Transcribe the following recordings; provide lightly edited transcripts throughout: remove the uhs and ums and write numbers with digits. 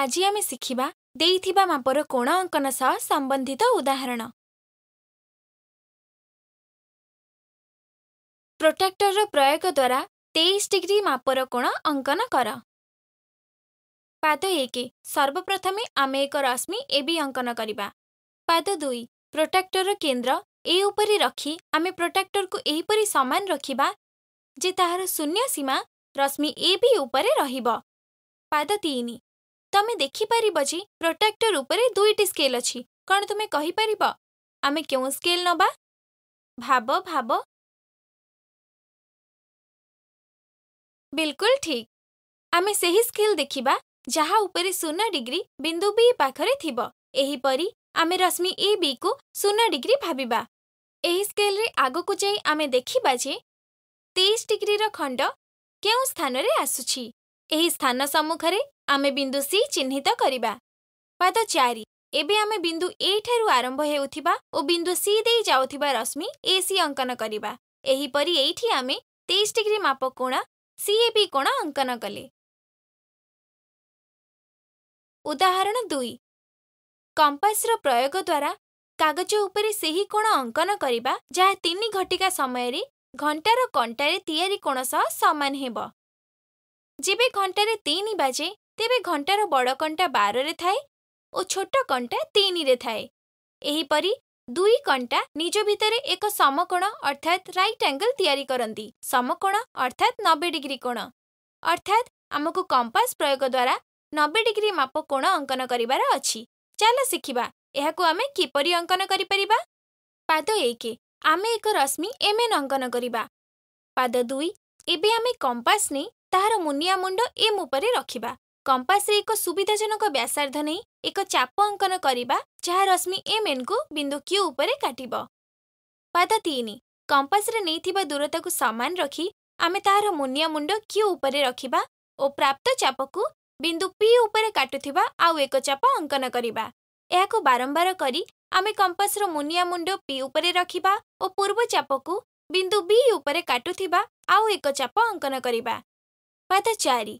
आज आमे सिखिबा देइथिबा मापर कोण अंकन सह संबंधित उदाहरण। प्रोट्राक्टर रो प्रयोग द्वारा 23 डिग्री मापर कोण अंकन कर। पाद 1 सर्वप्रथमे आमे एक रश्मि एबी अंकन करिबा। पाद 2 प्रोट्राक्टर रो केंद्र ए उपरि रखी आमे प्रोट्राक्टर को एहीपरि समान रखिबा जे ताहार शून्य सीमा रश्मि एबी उपरे रहिबो। पाद 3 तमे देखि परिबो जे प्रोट्राक्टर उपरे 2टी स्केल अछि। कण तुमे कहि परिबो आमे केउ स्केल नबा? भाब बिल्कुल ठीक। आमे सही स्केल देखिबा जहा उपरे 0 डिग्री बिंदु बी पाखरे थिबो। एही परी आमे रश्मि ए बी को 0 डिग्री भाबिबा। एही स्केल रे आगो को जाई आमे देखिबा जे 23 डिग्री रो खंड केउ स्थान रे आसुछि। एही स्थान सम्मुखरे आमे बिंदु सी चिन्हित करिबा। पाद 4 एबे आमे बिंदु ए ठेरु आरंभ हेउथिबा ओ बिंदु सी देई जाउथिबा रश्मि एसी अंकन करिबा। एही परी एठी आमे 23 डिग्री माप कोण सीएबी कोण अंकन कले। उदाहरण 2 कंपास रो प्रयोग द्वारा कागज उपरे सेही कोण अंकन करिबा जहा 3 घटिका समय रे घंटार कंटारे तयारी कोण सह समान हेबो। जेबे घंटारे 3 बाजे तेबे घंटार बड़ कंटा 12 रे थाए और छोट कंटा 3 रे थाए। एही परी 2 कंटा निज भितरे एक समकोण अर्थात राइट एंगल तयारी करंती। समकोण अर्थात 90 डिग्री कोण। अर्थात हमको कंपास प्रयोग द्वारा 90 डिग्री माप कोण अंकन करिवार अछि। चलो सिखिबा एहाकू आमे किपरि अंकन करि परिबा। पाद 1 आमे एक रश्मि एमएन अंकन करिबा। पाद 2 एबे आमे कंपास ने ताहार मुनिया मुंड एम उपरे रखिबा। कंपास रे एक सुविधाजनक व्यासार्ध नै एक चाप अंकन करिबा जहा रश्मि एम एन को बिंदु क्यू उपरे काटिबो। पाद 3 कंपास रे नैथिबा दूरता को समान रखी आमे ताहार मुनिया मुंड क्यू उपरे रखिबा ओ प्राप्त चाप को बिंदु पी उपरे काटुथिबा आउ एक चाप अंकन करिबा। एहाको बारंबार करी आमे कंपास रो मुनिया मुंड पी उपरे रखिबा ओ पूर्व चाप को बिंदु बी उपरे काटुथिबा आउ एक चाप अंकन करिबा। पाद 4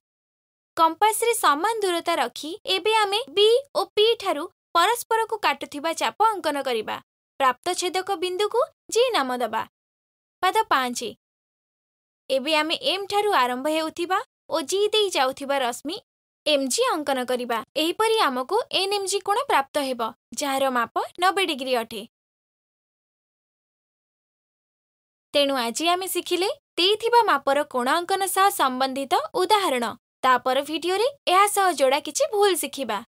कंपास रे समान दूरता रखी एबे आमे बी ओ पी ठारू परस्पर को काटुथिबा चाप अंकन करिबा। प्राप्त छेदक बिंदु को जी नाम दबा। पाद 5 एबे आमे एम ठारू आरंभ हेउथिबा ओ जी देई जाउथिबा रश्मि एमजी अंकन करिबा। एही परी हमको एनएमजी कोण प्राप्त हेबो जहार माप 90 डिग्री अटे। तेणु आज आमे सिखिले देइथिबा मापर कोण अंकन सह संबंधित उदाहरण। तापर वीडियो रे एहा सह जोड़ा किछि भूल सिखिबा।